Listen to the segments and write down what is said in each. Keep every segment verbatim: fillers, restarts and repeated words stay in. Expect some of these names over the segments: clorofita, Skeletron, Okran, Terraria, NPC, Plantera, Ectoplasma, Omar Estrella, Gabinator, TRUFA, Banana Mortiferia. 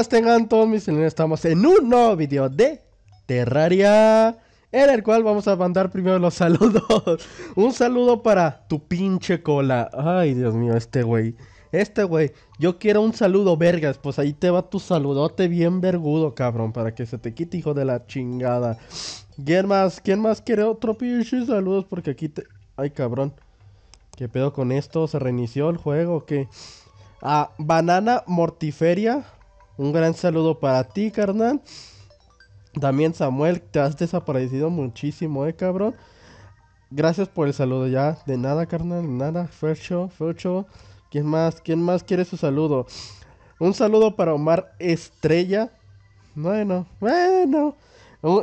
buenas tengan todos mis señores, estamos en un nuevo video de Terraria, en el cual vamos a mandar primero los saludos. Un saludo para tu pinche cola. Ay, Dios mío, este güey. Este güey, yo quiero un saludo, vergas. Pues ahí te va tu saludote bien vergudo, cabrón, para que se te quite, hijo de la chingada. ¿Quién más? ¿Quién más quiere otro pinche saludos? Porque aquí te... Ay, cabrón. ¿Qué pedo con esto? ¿Se reinició el juego o qué? Ah, Banana Mortiferia, un gran saludo para ti, carnal. También Samuel, te has desaparecido muchísimo, eh, cabrón. Gracias por el saludo ya. De nada, carnal, nada. Fercho, Fercho. ¿Quién más? ¿Quién más quiere su saludo? Un saludo para Omar Estrella. Bueno, bueno.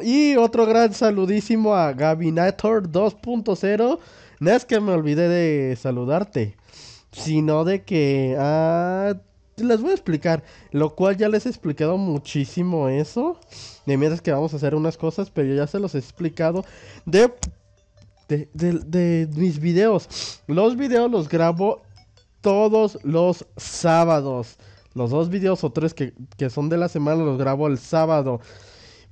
Y otro gran saludísimo a Gabinator dos punto cero. No es que me olvidé de saludarte, sino de que... Ah, les voy a explicar. Lo cual ya les he explicado muchísimo eso. De mientras que vamos a hacer unas cosas, pero ya se los he explicado de... De, de, de mis videos. Los videos los grabo todos los sábados. Los dos videos o tres que, que son de la semana los grabo el sábado,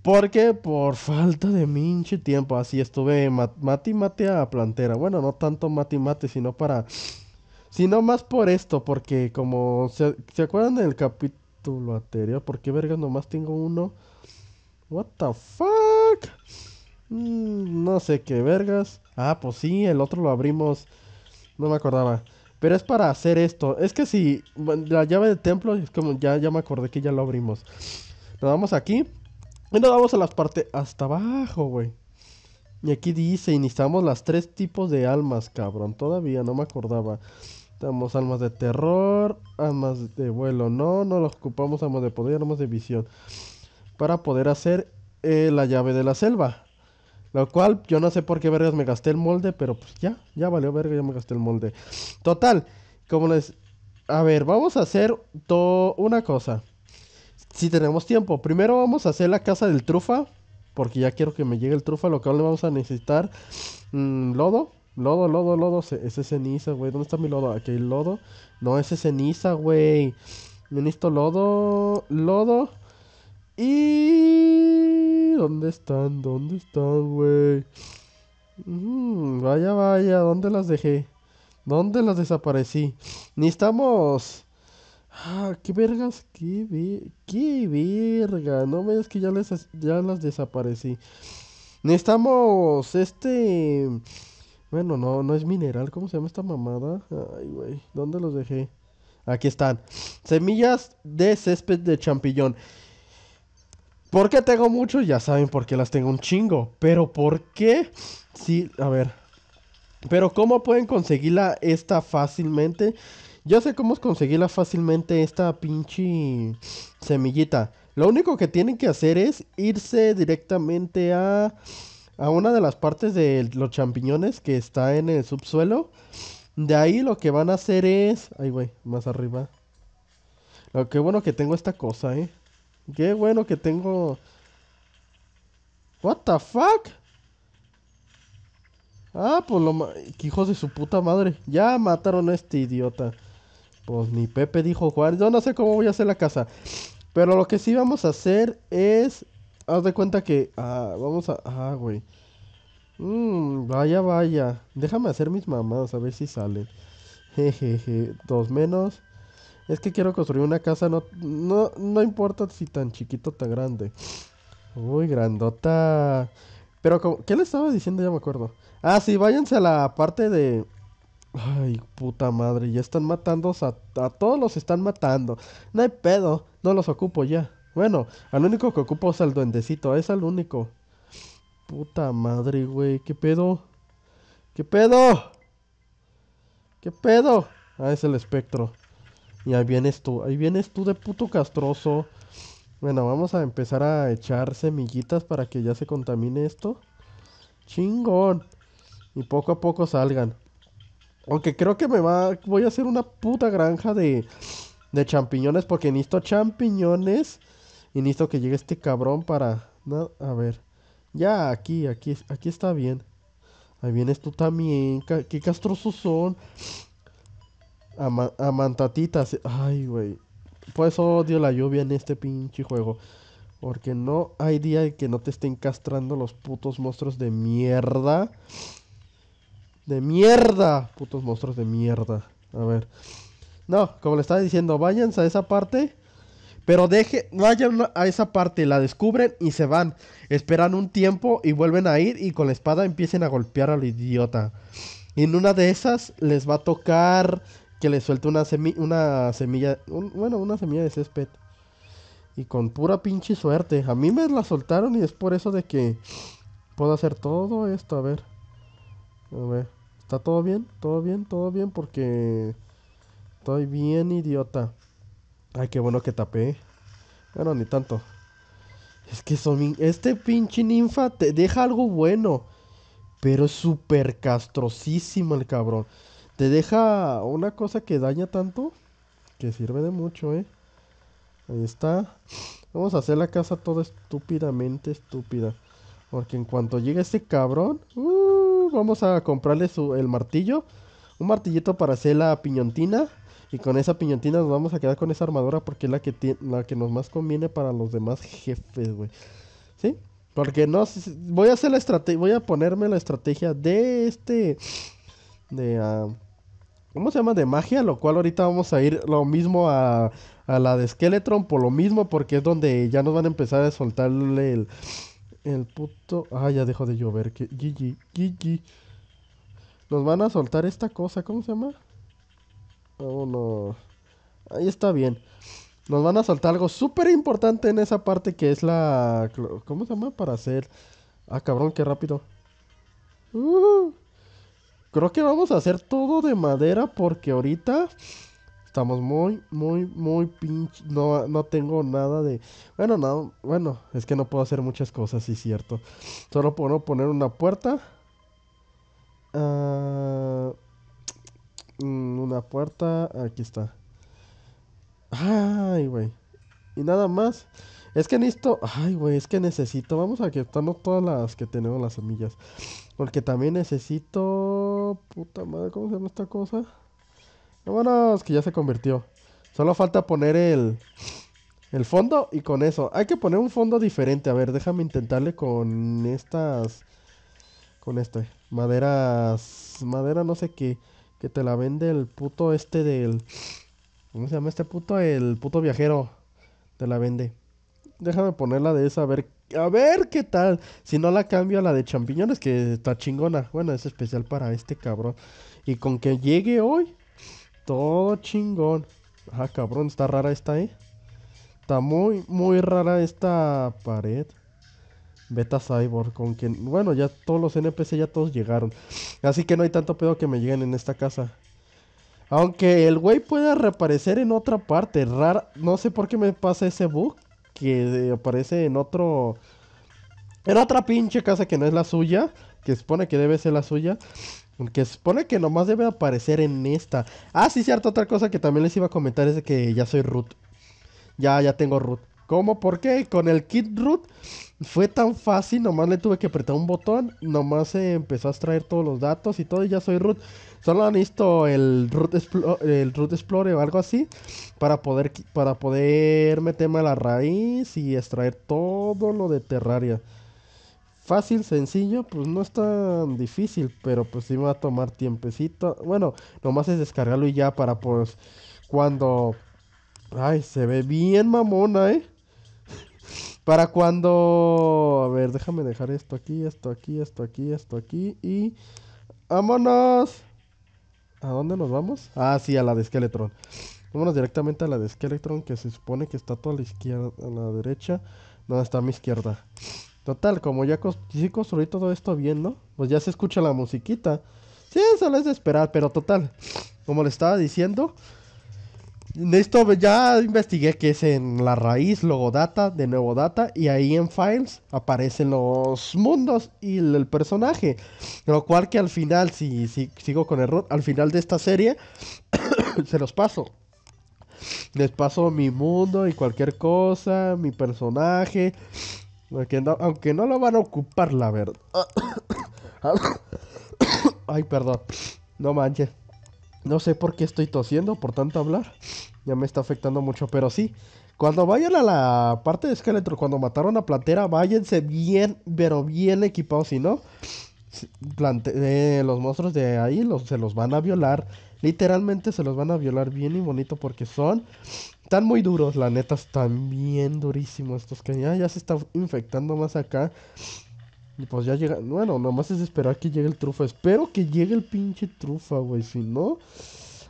porque por falta de minche tiempo. Así estuve mat, mate y mate a Plantera. Bueno, no tanto mate y mate, sino para... Sino más por esto, porque como... ¿Se, ¿se acuerdan del capítulo anterior? ¿Por qué vergas nomás tengo uno? What the fuck? Mm, no sé qué vergas. Ah, pues sí, el otro lo abrimos. No me acordaba. Pero es para hacer esto. Es que si... La llave del templo es como... Ya, ya me acordé que ya lo abrimos. Nos vamos aquí. Y nos vamos a las partes... Hasta abajo, güey. Y aquí dice... Iniciamos las tres tipos de almas, cabrón. Todavía no me acordaba. Tenemos almas de terror. Almas de vuelo. No, no las ocupamos. Almas de poder. Almas de visión. Para poder hacer... Eh, la llave de la selva. Lo cual, yo no sé por qué vergas me gasté el molde, pero pues ya, ya valió verga, ya me gasté el molde. Total, como les... A ver, vamos a hacer to... una cosa. Si tenemos tiempo. Primero vamos a hacer la casa del trufa, porque ya quiero que me llegue el trufa, lo cual le vamos a necesitar... Mmm, lodo, lodo, lodo, lodo, Se... ese es ceniza, güey. ¿Dónde está mi lodo? Aquí hay lodo. No, ese es ceniza, güey. Necesito lodo, lodo. Y... ¿Dónde están? ¿Dónde están, güey? Mm, vaya, vaya, ¿dónde las dejé? ¿Dónde las desaparecí? Ni estamos... Ah, qué vergas, qué, ver... qué verga. No me es que ya, les... ya las desaparecí. Ni estamos... Este... Bueno, no, no es mineral. ¿Cómo se llama esta mamada? Ay, güey. ¿Dónde los dejé? Aquí están. Semillas de césped de champiñón. ¿Por qué tengo mucho? Ya saben por qué las tengo un chingo. Pero ¿por qué? Sí, a ver. Pero ¿cómo pueden conseguirla esta fácilmente? Yo sé cómo conseguirla fácilmente esta pinche semillita. Lo único que tienen que hacer es irse directamente a, a una de las partes de los champiñones que está en el subsuelo. De ahí lo que van a hacer es... Ay, güey, más arriba. Lo que bueno que tengo esta cosa, eh. Qué bueno que tengo... What the fuck? Ah, pues lo... Ma... Hijos de su puta madre. Ya mataron a este idiota. Pues ni Pepe dijo Juan. Yo no sé cómo voy a hacer la casa. Pero lo que sí vamos a hacer es... Haz de cuenta que... Ah, vamos a... Ah, güey. Mmm, vaya, vaya. Déjame hacer mis mamadas a ver si salen. Jejeje. Dos menos... Es que quiero construir una casa, no, no, no importa si tan chiquito o tan grande. Uy, grandota. Pero, como, ¿qué le estaba diciendo? Ya me acuerdo. Ah, sí, váyanse a la parte de... Ay, puta madre, ya están matando, a, a todos los están matando. No hay pedo, no los ocupo ya. Bueno, al único que ocupo es al duendecito, es al único. Puta madre, güey, ¿qué pedo? ¿Qué pedo? ¿Qué pedo? Ah, es el espectro. Y ahí vienes tú, ahí vienes tú de puto castroso. Bueno, vamos a empezar a echar semillitas para que ya se contamine esto. Chingón. Y poco a poco salgan. Aunque creo que me va... Voy a hacer una puta granja de, de champiñones, porque necesito champiñones. Y necesito que llegue este cabrón para... No, a ver. Ya, aquí, aquí, aquí está bien. Ahí vienes tú también. Qué castrosos son. Ama amantatitas. Ay, güey. Por eso odio la lluvia en este pinche juego. Porque no hay día en que no te estén castrando los putos monstruos de mierda. De mierda. Putos monstruos de mierda. A ver. No, como le estaba diciendo, váyanse a esa parte. Pero deje, vayan a esa parte, la descubren y se van. Esperan un tiempo y vuelven a ir y con la espada empiecen a golpear al idiota. Y en una de esas les va a tocar que les suelte una semilla, una semilla un, bueno, una semilla de césped. Y con pura pinche suerte. A mí me la soltaron y es por eso de que puedo hacer todo esto. A ver. A ver. ¿Está todo bien? ¿Todo bien? ¿Todo bien? Porque estoy bien idiota. Ay, qué bueno que tapé. Bueno, ni tanto. Es que son... este pinche ninfa te deja algo bueno. Pero es súper castrosísimo el cabrón. Te deja una cosa que daña tanto que sirve de mucho, eh. Ahí está. Vamos a hacer la casa toda estúpidamente estúpida. Porque en cuanto llegue este cabrón, uh, vamos a comprarle su, el martillo. Un martillito para hacer la piñontina. Y con esa piñontina nos vamos a quedar con esa armadura porque es la que, tiene, la que nos más conviene para los demás jefes, güey. ¿Sí? Porque no... voy a hacer la estrategia... voy a ponerme la estrategia de este... de... Uh, ¿cómo se llama? De magia, lo cual ahorita vamos a ir lo mismo a, a la de Skeletron por lo mismo. Porque es donde ya nos van a empezar a soltarle el... el puto... ah, ya dejó de llover. Que... G G, G G. Nos van a soltar esta cosa, ¿cómo se llama? Oh, no. Ahí está bien. Nos van a soltar algo súper importante en esa parte que es la... ¿cómo se llama? Para hacer... ah, cabrón, qué rápido. Uh, creo que vamos a hacer todo de madera porque ahorita estamos muy, muy, muy pinche... No, no tengo nada de... bueno, no, bueno, es que no puedo hacer muchas cosas, sí, cierto. Solo puedo poner una puerta. Ah... Uh... una puerta, aquí está. Ay, güey. Y nada más. Es que necesito, ay, güey, es que necesito, vamos a quitarnos todas las que tenemos las semillas. Porque también necesito, puta madre, ¿cómo se llama esta cosa? Vámonos, que ya se convirtió. Solo falta poner el el fondo y con eso. Hay que poner un fondo diferente, a ver, déjame intentarle con estas con este, maderas, madera no sé qué. Que te la vende el puto este del... ¿cómo se llama este puto? El puto viajero. Te la vende. Déjame ponerla de esa, a ver... a ver qué tal. Si no la cambio a la de champiñones, que está chingona. Bueno, es especial para este cabrón. Y con que llegue hoy... todo chingón. Ah, cabrón, está rara esta, eh. Está muy, muy rara esta pared. Beta Cyborg, con quien... bueno, ya todos los N P C ya todos llegaron. Así que no hay tanto pedo que me lleguen en esta casa. Aunque el güey pueda reaparecer en otra parte. Rara... no sé por qué me pasa ese bug. Que aparece en otro... en otra pinche casa que no es la suya. Que supone que debe ser la suya. Que supone que nomás debe aparecer en esta. Ah, sí, cierto. Otra cosa que también les iba a comentar es de que ya soy root. Ya, ya tengo root. ¿Cómo? ¿Por qué? Con el kit root... fue tan fácil, nomás le tuve que apretar un botón, nomás se empezó a extraer todos los datos y todo y ya soy root. Solo necesito el root, el root explorer o algo así para poder, para poder meterme a la raíz y extraer todo lo de Terraria. Fácil, sencillo, pues no es tan difícil, pero pues sí me va a tomar tiempecito. Bueno, nomás es descargarlo y ya para pues cuando... ay, se ve bien mamona, eh. Para cuando... a ver, déjame dejar esto aquí, esto aquí, esto aquí, esto aquí y... ¡vámonos! ¿A dónde nos vamos? Ah, sí, a la de Skeletron. Vámonos directamente a la de Skeletron, que se supone que está toda a la izquierda, a la derecha. No, está a mi izquierda. Total, como ya sí construí todo esto bien, ¿no? Pues ya se escucha la musiquita. Sí, solo es de esperar, pero total. Como le estaba diciendo... esto ya investigué que es en la raíz, logodata, de nuevo data. Y ahí en files aparecen los mundos y el, el personaje. Lo cual que al final, si, si sigo con el root, al final de esta serie se los paso. Les paso mi mundo y cualquier cosa, mi personaje. Aunque no, aunque no lo van a ocupar, la verdad. Ay, perdón. No manches. No sé por qué estoy tosiendo por tanto hablar. Ya me está afectando mucho, pero sí. Cuando vayan a la parte de Skeletron, cuando mataron a Plantera, váyanse bien, pero bien equipados. Si no, plante eh, los monstruos de ahí los, se los van a violar. Literalmente se los van a violar bien y bonito porque son... Están muy duros, la neta, están bien durísimos estos que ya, ya se está infectando más acá. Y pues ya llega, bueno, nomás es esperar que llegue el trufa. Espero que llegue el pinche trufa, güey, si no...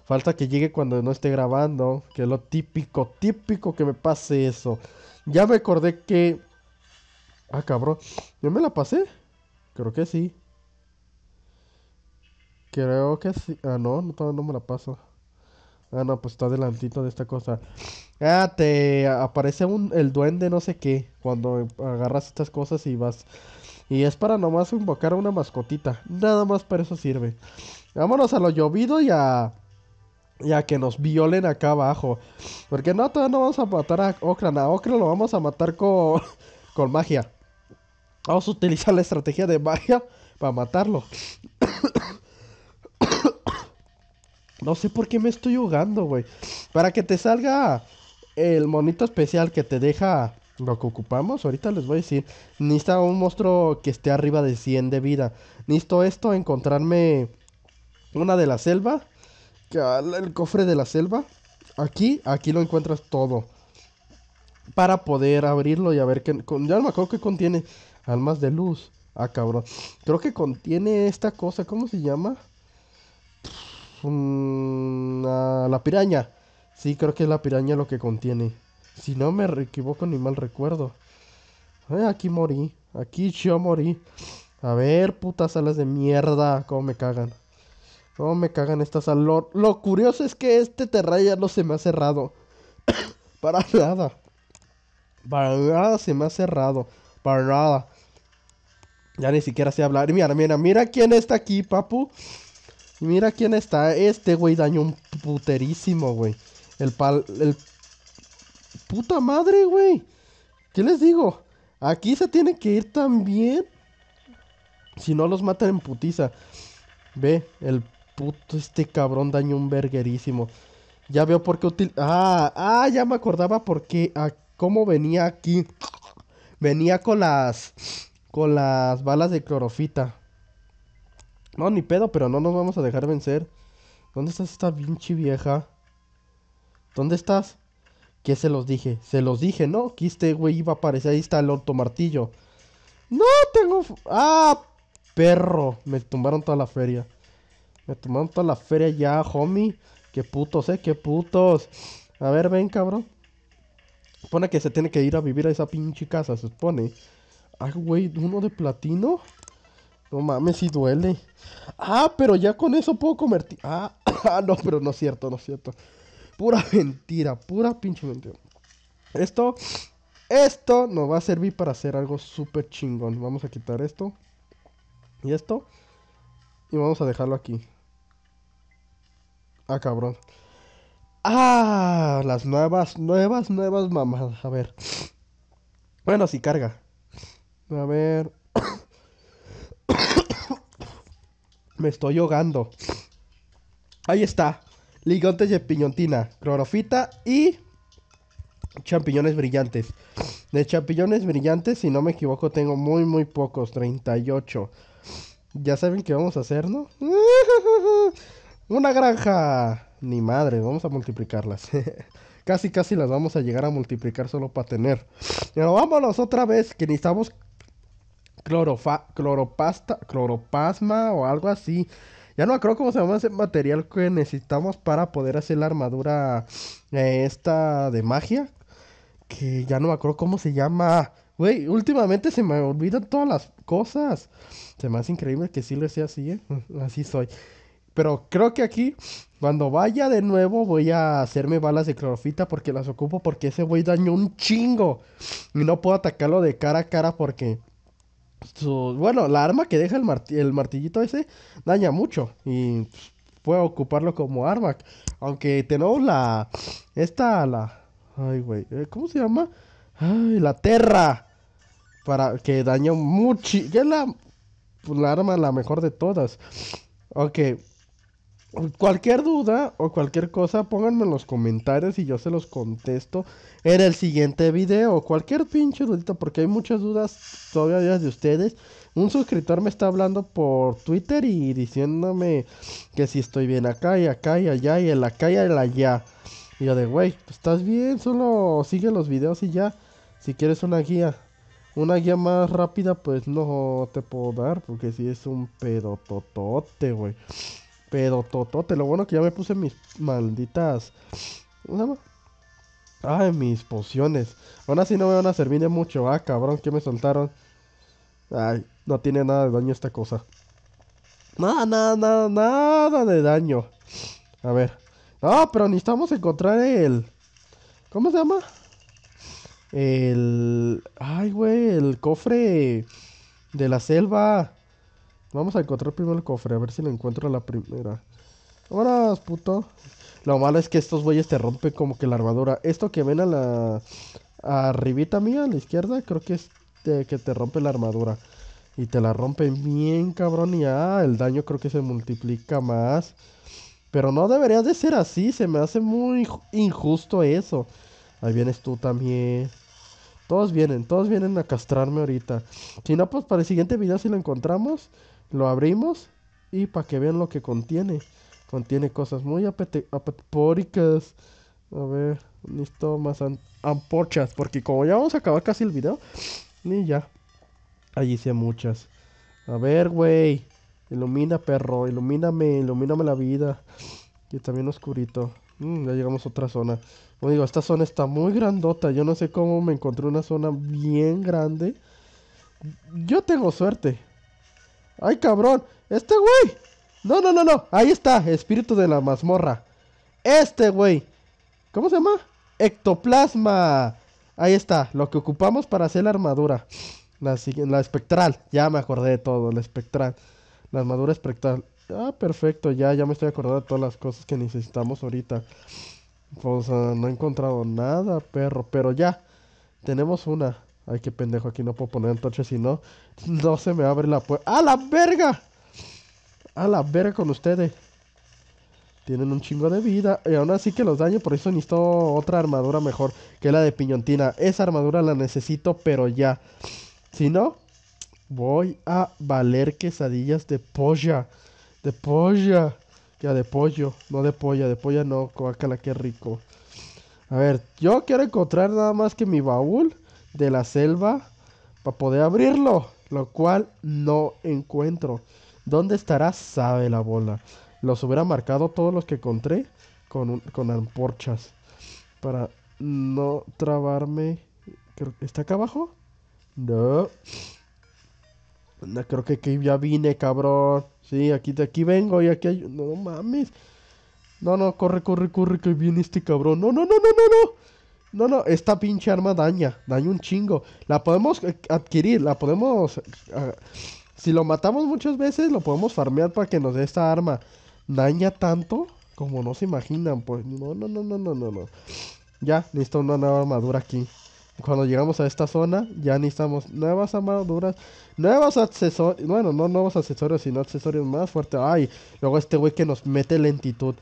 Falta que llegue cuando no esté grabando, que es lo típico, típico que me pase eso. Ya me acordé que... Ah, cabrón, ¿yo me la pasé? Creo que sí. Creo que sí, ah, no, no, todavía no me la paso. Ah, no, pues está adelantito de esta cosa. Ah, te aparece un, el duende no sé qué cuando agarras estas cosas y vas. Y es para nomás invocar a una mascotita. Nada más para eso sirve. Vámonos a lo llovido y a... Y a que nos violen acá abajo. Porque no, todavía no vamos a matar a Okran. A Okran lo vamos a matar con... Con magia. Vamos a utilizar la estrategia de magia para matarlo. No sé por qué me estoy ahogando, güey. Para que te salga el monito especial que te deja lo que ocupamos, ahorita les voy a decir. Necesita un monstruo que esté arriba de cien de vida. Necesito esto, encontrarme una de la selva. El cofre de la selva. Aquí, aquí lo encuentras todo. Para poder abrirlo y a ver qué... Ya no me acuerdo que contiene. Almas de luz. Ah, cabrón. Creo que contiene esta cosa, ¿cómo se llama? Una, la piraña. Sí, creo que es la piraña lo que contiene. Si no me equivoco ni mal recuerdo. Ay, aquí morí. Aquí yo morí. A ver, putas alas de mierda. Cómo me cagan. Cómo me cagan estas alas. Lo, lo curioso es que este Terraria no se me ha cerrado. Para nada. Para nada se me ha cerrado. Para nada. Ya ni siquiera sé hablar. Mira, mira, mira quién está aquí, papu. Mira quién está. Este güey dañó un puterísimo, güey. El pal... El... Puta madre, güey. ¿Qué les digo? Aquí se tiene que ir también. Si no los matan en putiza. Ve, el puto este cabrón dañó un verguerísimo. Ya veo por qué util... Ah, ah, ya me acordaba por qué... Ah, cómo venía aquí. Venía con las... Con las balas de clorofita. No, ni pedo, pero no nos vamos a dejar vencer. ¿Dónde estás esta pinche vieja? ¿Dónde estás? ¿Qué se los dije? Se los dije, ¿no? Que este güey iba a aparecer. Ahí está el orto martillo. No, tengo... ¡Ah! Perro. Me tumbaron toda la feria. Me tumbaron toda la feria ya, homie. Qué putos, eh, qué putos. A ver, ven, cabrón. Se supone que se tiene que ir a vivir a esa pinche casa, se supone. Ay, güey, uno de platino. No mames, si duele. Ah, pero ya con eso puedo convertir. Ah, ah, no, pero no es cierto, no es cierto. Pura mentira, pura pinche mentira. Esto, esto nos va a servir para hacer algo súper chingón. Vamos a quitar esto. Y esto. Y vamos a dejarlo aquí. Ah, cabrón. Ah, las nuevas, nuevas, nuevas mamadas. A ver. Bueno, si carga. A ver. Me estoy ahogando. Ahí está. Ligantes de piñontina, clorofita y champiñones brillantes. De champiñones brillantes, si no me equivoco, tengo muy, muy pocos. treinta y ocho. Ya saben qué vamos a hacer, ¿no? Una granja. Ni madre, vamos a multiplicarlas. Casi, casi las vamos a llegar a multiplicar solo para tener. Pero vámonos otra vez, que necesitamos... Clorofa, cloropasta, cloroplasma o algo así. Ya no creo cómo se llama ese material que necesitamos para poder hacer la armadura eh, esta de magia. Que ya no me acuerdo cómo se llama. Güey, últimamente se me olvidan todas las cosas. Se me hace increíble que sí lo sea así, ¿eh? Así soy. Pero creo que aquí, cuando vaya de nuevo, voy a hacerme balas de clorofita porque las ocupo. Porque ese güey dañó un chingo. Y no puedo atacarlo de cara a cara porque... Su, bueno, la arma que deja el, marti el martillito ese daña mucho. Y pues, puedo ocuparlo como arma. Aunque tenemos la... Esta, la... Ay, güey, ¿cómo se llama? Ay, la terra. Para que daña mucho. Que es la, la arma la mejor de todas. Ok. Cualquier duda o cualquier cosa, pónganme en los comentarios y yo se los contesto en el siguiente video. Cualquier pinche dudita, porque hay muchas dudas todavía de ustedes. Un suscriptor me está hablando por Twitter y diciéndome que si estoy bien acá y acá y allá y el acá y el allá. Y yo de, güey, ¿estás bien? Solo sigue los videos y ya. Si quieres una guía, una guía más rápida, pues no te puedo dar, porque si es un pedototote, güey. Pero totote, lo bueno que ya me puse mis malditas, ¿cómo se llama? Ay, mis pociones. Aún así no me van a servir de mucho. Ah, cabrón, que me soltaron. Ay, no tiene nada de daño esta cosa. Nada, nada, nada, nada de daño. A ver. No, pero necesitamos encontrar el... ¿Cómo se llama? El... Ay, güey, el cofre de la selva. Vamos a encontrar primero el cofre, a ver si lo encuentro a la primera. Ahora, puto. Lo malo es que estos güeyes te rompen como que la armadura. Esto que ven a la... arribita mía, a la izquierda, creo que es de que te rompe la armadura. Y te la rompen bien, cabrón. Y ah, el daño creo que se multiplica más. Pero no debería de ser así, se me hace muy injusto eso. Ahí vienes tú también. Todos vienen, todos vienen a castrarme ahorita. Si no, pues para el siguiente video si lo encontramos... Lo abrimos y para que vean lo que contiene. Contiene cosas muy apetipóricas. A ver, listo, más ampochas. Porque como ya vamos a acabar casi el video, ni ya. Allí sí hay muchas. A ver, güey. Ilumina, perro. Ilumíname, ilumíname la vida. Y también oscurito. Mm, ya llegamos a otra zona. Como digo, esta zona está muy grandota. Yo no sé cómo me encontré una zona bien grande. Yo tengo suerte. ¡Ay, cabrón! ¡Este güey! ¡No, no, no, no! Ahí está, espíritu de la mazmorra. ¡Este güey! ¿Cómo se llama? ¡Ectoplasma! Ahí está, lo que ocupamos para hacer la armadura. La, la espectral, ya me acordé de todo, la espectral. La armadura espectral. Ah, perfecto, ya, ya me estoy acordando de todas las cosas que necesitamos ahorita. Pues uh, no he encontrado nada, perro, pero ya. Tenemos una... Ay, qué pendejo, aquí no puedo poner antorcha, si no, no se me abre la puerta. ¡A la verga! ¡A la verga con ustedes! Tienen un chingo de vida, y aún así que los daño, por eso necesito otra armadura mejor, que la de piñontina. Esa armadura la necesito, pero ya. Si no, voy a valer quesadillas de polla. De polla. Ya, de pollo, no de polla, de polla no, coácala, qué rico. A ver, yo quiero encontrar nada más que mi baúl de la selva para poder abrirlo, lo cual no encuentro. ¿Dónde estará? Sabe la bola. Los hubiera marcado todos los que encontré con, un, con antorchas para no trabarme. Creo, ¿está acá abajo? No. No, creo que aquí ya vine, cabrón. Sí, aquí, de aquí vengo y aquí hay... No mames. No, no, corre, corre, corre, que viene este cabrón. No, no, no, no, no, no. No, no, esta pinche arma daña, daña un chingo. La podemos adquirir, la podemos... Uh, si lo matamos muchas veces, lo podemos farmear para que nos dé esta arma. Daña tanto como no se imaginan, pues. No, no, no, no, no, no, no. Ya, necesito una nueva armadura aquí. Cuando llegamos a esta zona, ya necesitamos nuevas armaduras, nuevos accesorios. Bueno, no nuevos accesorios, sino accesorios más fuertes. Ay, luego este güey que nos mete lentitud.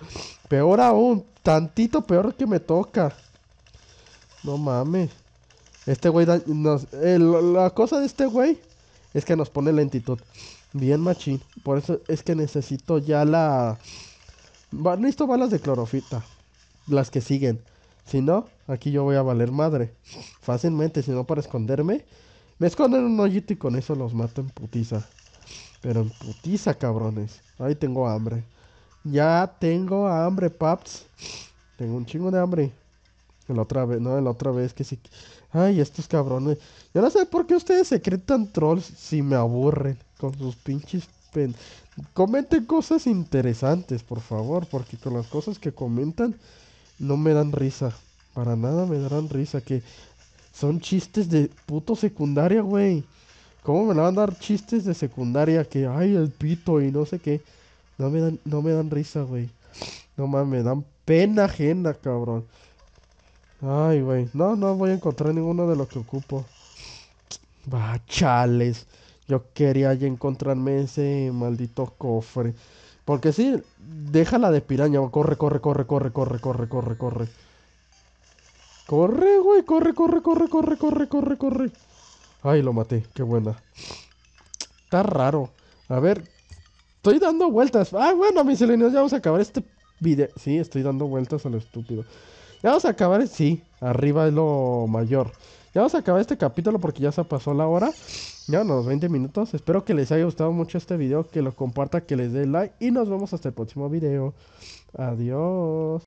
Peor aún, tantito peor que me toca. No mames. Este güey da, nos, eh, la cosa de este güey es que nos pone lentitud. Bien machín. Por eso es que necesito ya la... Va, necesito balas de clorofita, las que siguen. Si no, aquí yo voy a valer madre fácilmente, si no para esconderme. Me esconden en un hoyito y con eso los mato en putiza. Pero en putiza, cabrones. Ahí tengo hambre. Ya tengo hambre, paps. Tengo un chingo de hambre. La otra vez, no, la otra vez que sí. Ay, estos cabrones. Yo no sé por qué ustedes se creen tan trolls si me aburren con sus pinches pen. Comenten cosas interesantes, por favor, porque con las cosas que comentan no me dan risa. Para nada me darán risa, que son chistes de puto secundaria, güey. ¿Cómo me la van a dar chistes de secundaria? Que, ay, el pito y no sé qué. No me dan, no me dan risa, güey. No mames, me dan pena ajena, cabrón. Ay, güey. No, no voy a encontrar ninguno de los que ocupo. Bah, chales. Yo quería ya encontrarme ese maldito cofre. Porque sí, déjala de piraña. Corre, corre, corre, corre, corre, corre, corre, corre. Corre, güey, corre, corre, corre, corre, corre, corre, corre. Ay, lo maté, qué buena. Está raro. A ver, estoy dando vueltas. Ah, bueno, mis selenios, ya vamos a acabar este video. Sí, estoy dando vueltas a lo estúpido. Ya vamos a acabar, sí, arriba es lo mayor. Ya vamos a acabar este capítulo porque ya se pasó la hora. Ya unos veinte minutos. Espero que les haya gustado mucho este video, que lo compartan, que les dé like. Y nos vemos hasta el próximo video. Adiós.